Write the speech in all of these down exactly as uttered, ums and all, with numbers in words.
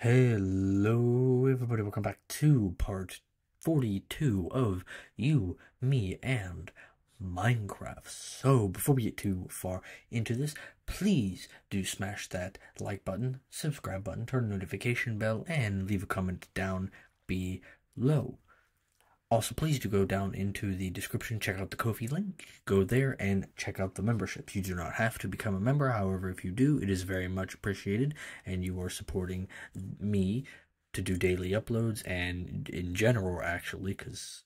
Hello everybody, welcome back to part forty-two of You, Me, and Minecraft. So, before we get too far into this, please do smash that like button, subscribe button, turn the notification bell, and leave a comment down below. Also, please do go down into the description, check out the Ko-fi link, go there and check out the memberships. You do not have to become a member, however, if you do, it is very much appreciated, and you are supporting me to do daily uploads, and in general, actually, because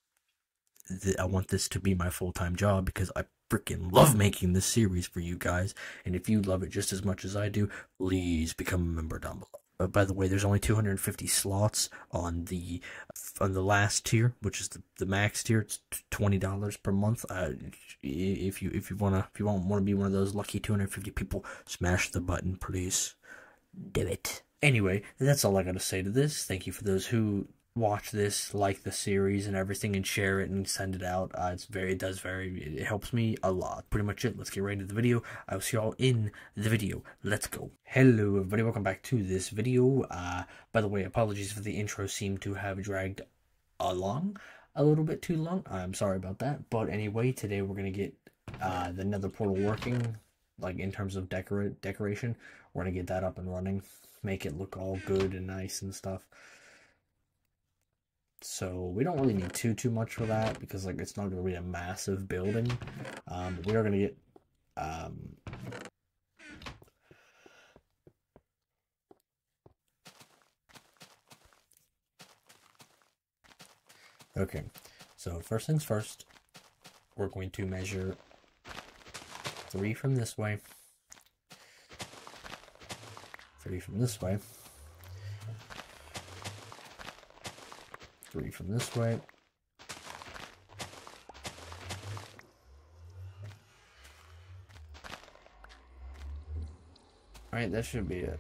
I want this to be my full-time job, because I freaking love making this series for you guys, and if you love it just as much as I do, please become a member down below. Uh, by the way, there's only two hundred fifty slots on the on the last tier, which is the, the max tier. It's twenty dollars per month. Uh, if you if you wanna if you want want to be one of those lucky two hundred fifty people, smash the button, please. Do it. Anyway, that's all I gotta say to this. Thank you for those who watch this, like the series and everything, and share it and send it out. Uh, it's very it does very it helps me a lot. Pretty much it. Let's get right into the video. I'll see y'all in the video. Let's go. Hello everybody, welcome back to this video. Uh by the way, apologies for the intro seemed to have dragged along a little bit too long. I'm sorry about that. But anyway, today we're gonna get uh the nether portal working, like in terms of decorate decoration. We're gonna get that up and running, make it look all good and nice and stuff. So we don't really need too too much for that, because like it's not going to be a massive building. Um, we are going to get um, okay. So first things first, we're going to measure three from this way, three from this way. Three from this way. Alright, that should be it.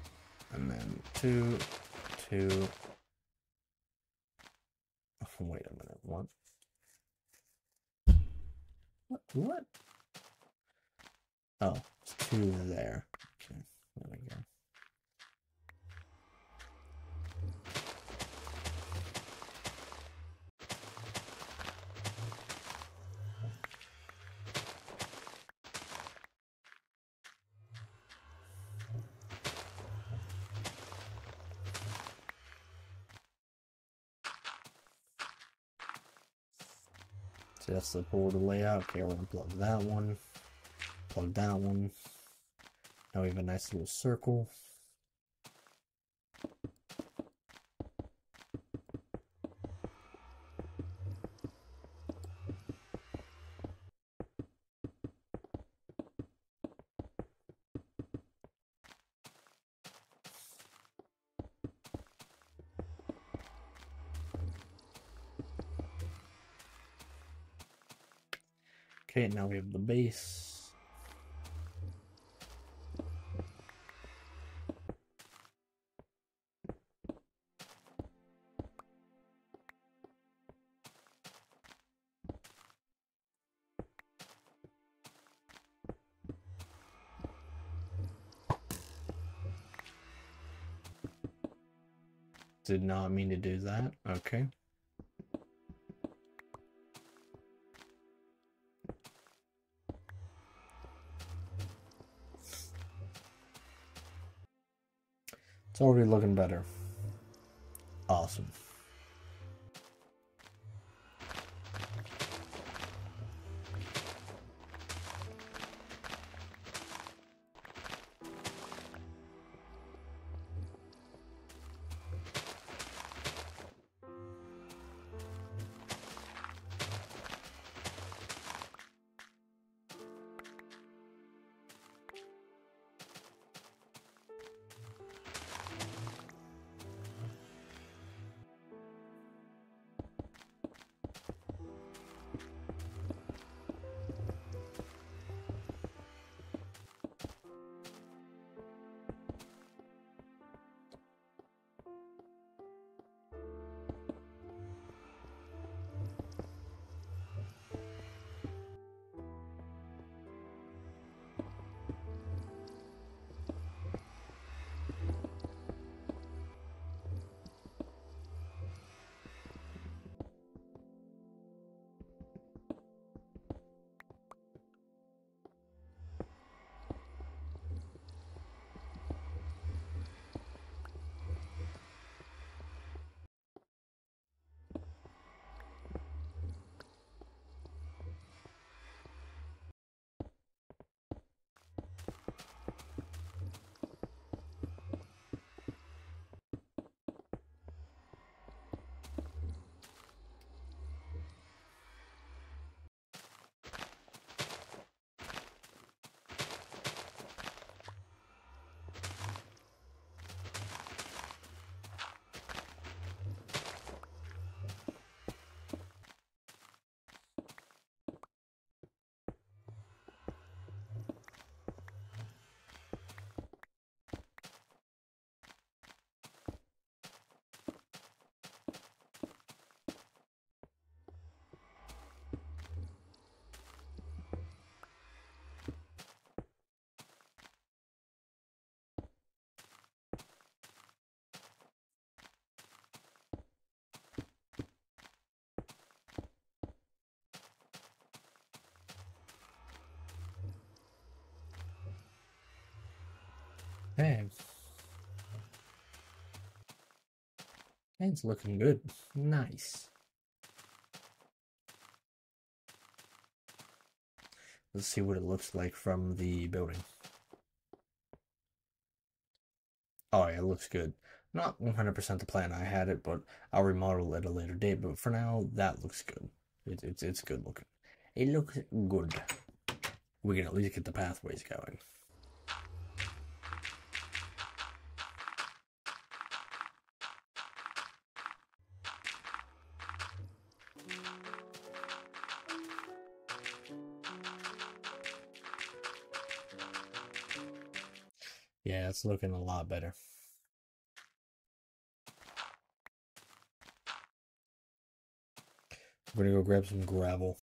And then two, two. Oh, wait a minute, one. What? What? Oh, it's two there. Okay, there we go. So that's the portal layout. Okay, we're gonna plug that one, plug that one. Now we have a nice little circle. Okay, now we have the base. Did not mean to do that. Okay. It's already looking better. Awesome. Thanks. It's looking good. Nice. Let's see what it looks like from the building. Oh yeah, it looks good. Not one hundred percent the plan I had it, but I'll remodel at a later date. But for now, that looks good. It, it's it's good looking. It looks good. We can at least get the pathways going. Yeah, it's looking a lot better. We're gonna go grab some gravel.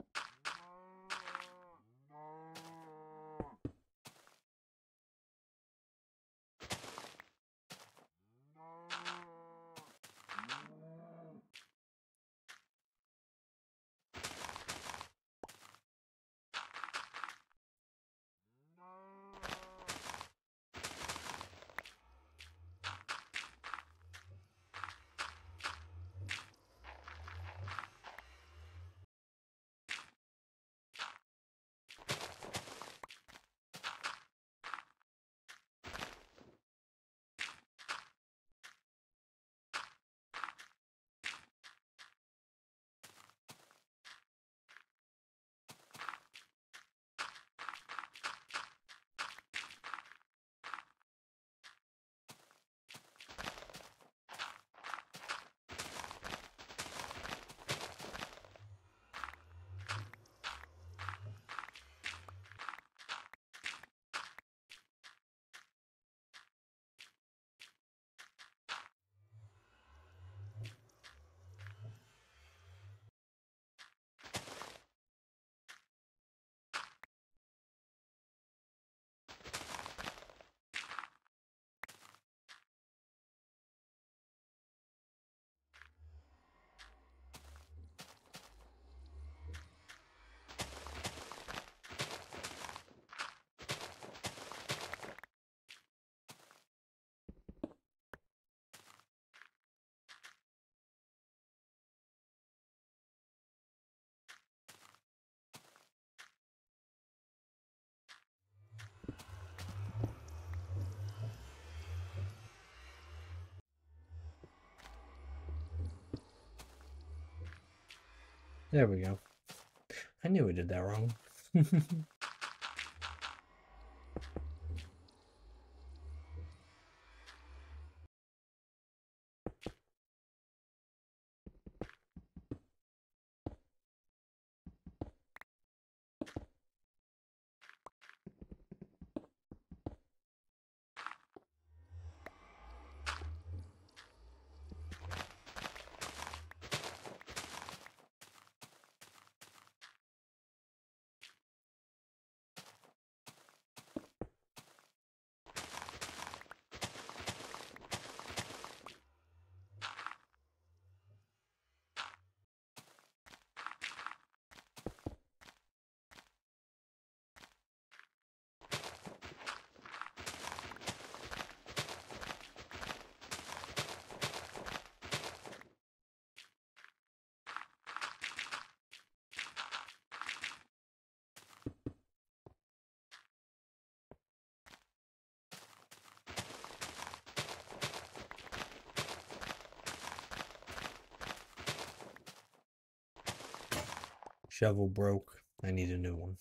There we go. I knew we did that wrong. Shovel broke. I need a new one.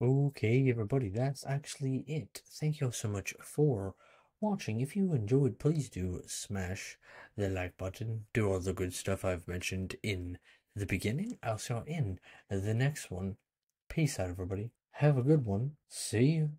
Okay, everybody, that's actually it. Thank you all so much for watching. If you enjoyed, please do smash the like button, do all the good stuff I've mentioned in the beginning. I'll see you in the next one. Peace out, everybody. Have a good one. See you.